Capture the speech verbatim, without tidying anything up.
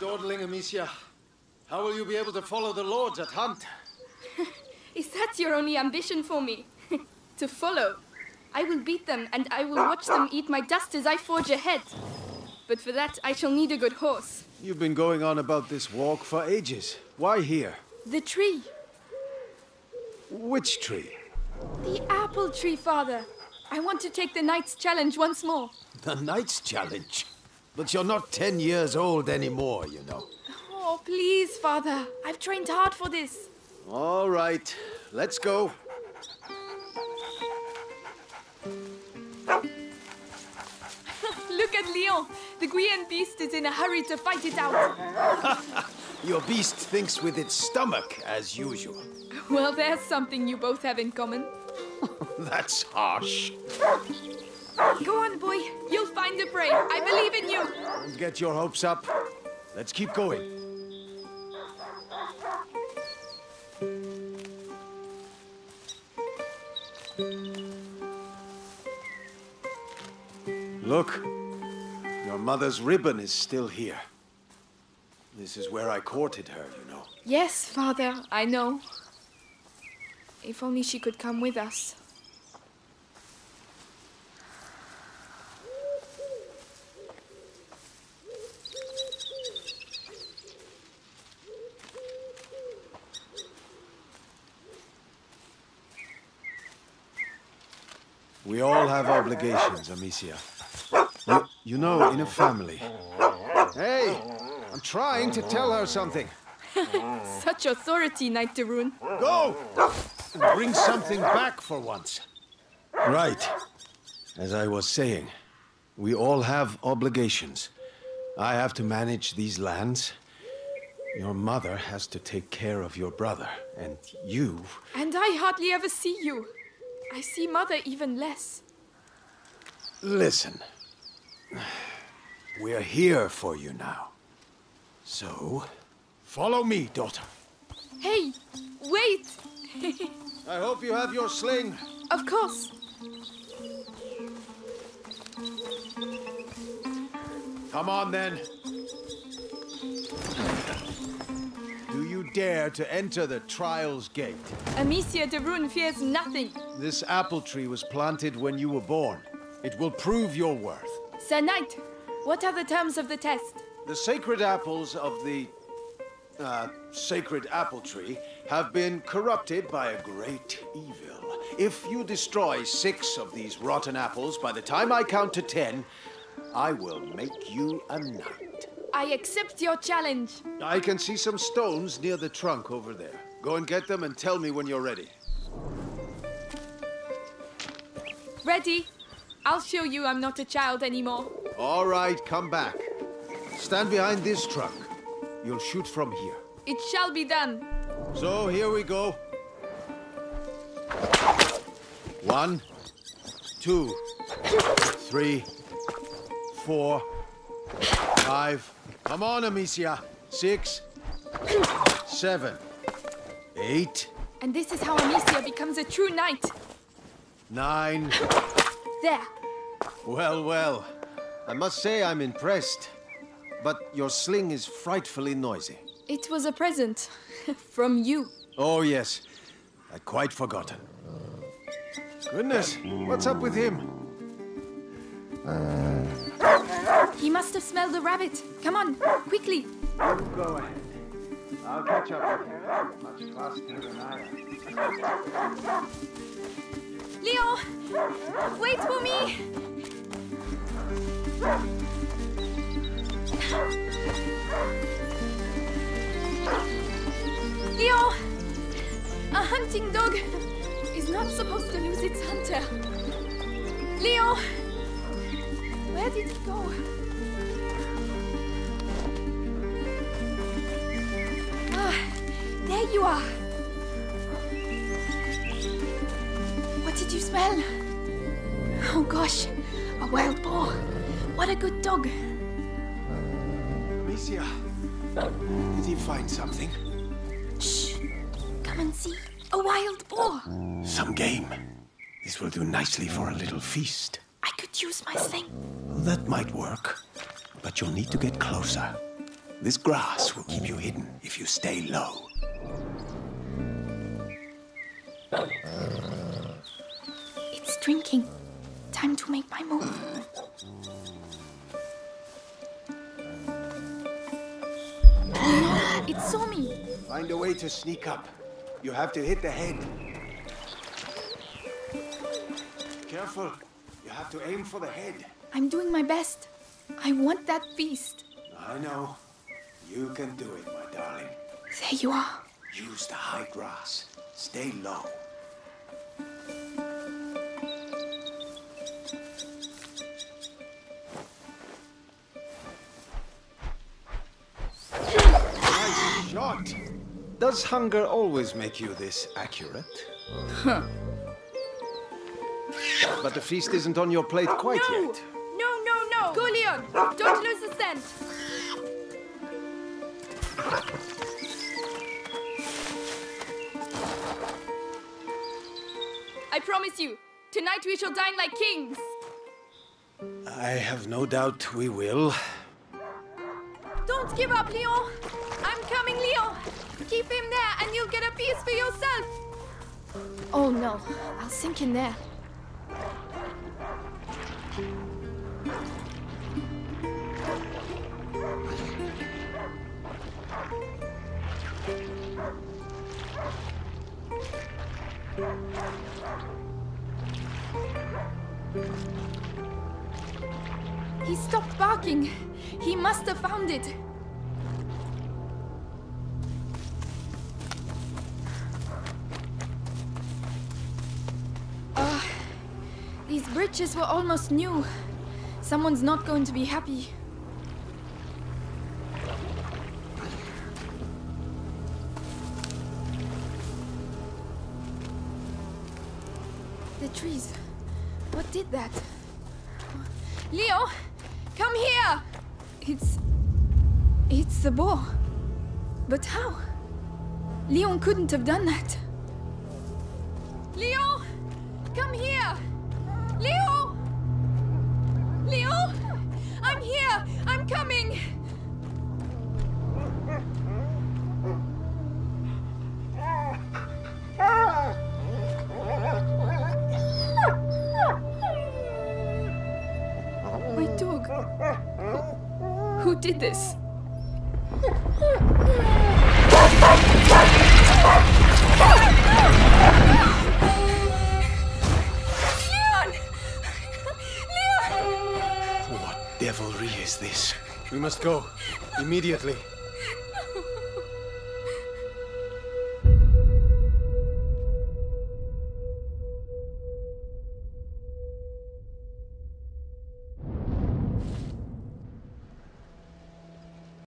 You're dawdling, Amicia. How will you be able to follow the lords at hunt? Is that your only ambition for me? To follow? I will beat them, and I will watch them eat my dust as I forge ahead. But for that, I shall need a good horse. You've been going on about this walk for ages. Why here? The tree. Which tree? The apple tree, Father. I want to take the knight's challenge once more. The knight's challenge? But you're not ten years old anymore, you know. Oh, please, Father. I've trained hard for this. All right. Let's go. Look at Leo. The Guyenne beast is in a hurry to fight it out. Your beast thinks with its stomach, as usual. Well, there's something you both have in common. That's harsh. Go on, boy. You'll find the prey. I believe in you. Don't get your hopes up. Let's keep going. Look, your mother's ribbon is still here. This is where I courted her, you know. Yes, Father, I know. If only she could come with us. We all have obligations, Amicia. You, you know, in a family. Hey, I'm trying to tell her something. Such authority, Knight Tarun. Go! Bring something back for once. Right. As I was saying, we all have obligations. I have to manage these lands. Your mother has to take care of your brother, and you... And I hardly ever see you. I see Mother even less. Listen. We're here for you now. So, follow me, daughter. Hey, wait! I hope you have your sling. Of course. Come on, then. Do you dare to enter the Trials Gate? Amicia de Rune fears nothing. This apple tree was planted when you were born. It will prove your worth. Sir Knight, what are the terms of the test? The sacred apples of the... Uh, sacred apple tree have been corrupted by a great evil. If you destroy six of these rotten apples by the time I count to ten, I will make you a knight. I accept your challenge. I can see some stones near the trunk over there. Go and get them and tell me when you're ready. Ready? I'll show you I'm not a child anymore. All right, come back. Stand behind this trunk. You'll shoot from here. It shall be done. So, here we go. One, two, three, four, five. Come on, Amicia. Six, seven, eight. And this is how Amicia becomes a true knight. Nine. There. Well, well. I must say I'm impressed. But your sling is frightfully noisy. It was a present. From you. Oh, yes. I'd quite forgotten. Goodness, what's up with him? He must have smelled the rabbit. Come on, quickly. You go ahead. I'll catch up with you. Much faster than I am. Leo! Wait for me! Leo! A hunting dog is not supposed to lose its hunter. Leo! Where did it go? Ah, there you are. What did you smell? Oh gosh, a wild boar. What a good dog. Amicia, did he find something? Shh! Come and see. A wild boar! Some game. This will do nicely for a little feast. I could use my sling. That might work, but you'll need to get closer. This grass will keep you hidden if you stay low. It's drinking. Time to make my move. Oh no, it saw me. Find a way to sneak up. You have to hit the head. Careful. You have to aim for the head. I'm doing my best. I want that beast. I know. You can do it, my darling. There you are. Use the high grass. Stay low. Nice shot. Does hunger always make you this accurate? Huh. But the feast isn't on your plate quite no. yet. No, no, no! Go, Leon! Don't lose the scent! I promise you, tonight we shall dine like kings! I have no doubt we will. Don't give up, Leon! I'm coming, Leon! Keep him there and you'll get a piece for yourself! Oh no, I'll sink in there. He stopped barking. He must have found it. Uh, these bridges were almost new. Someone's not going to be happy. The trees. What did that? Leo, come here! It's... it's the boar. But how? Leon couldn't have done that. Leo! Come here! Leo! Leo! I'm here! I'm coming! Who did this? Leon! Leon! What devilry is this? We must go immediately.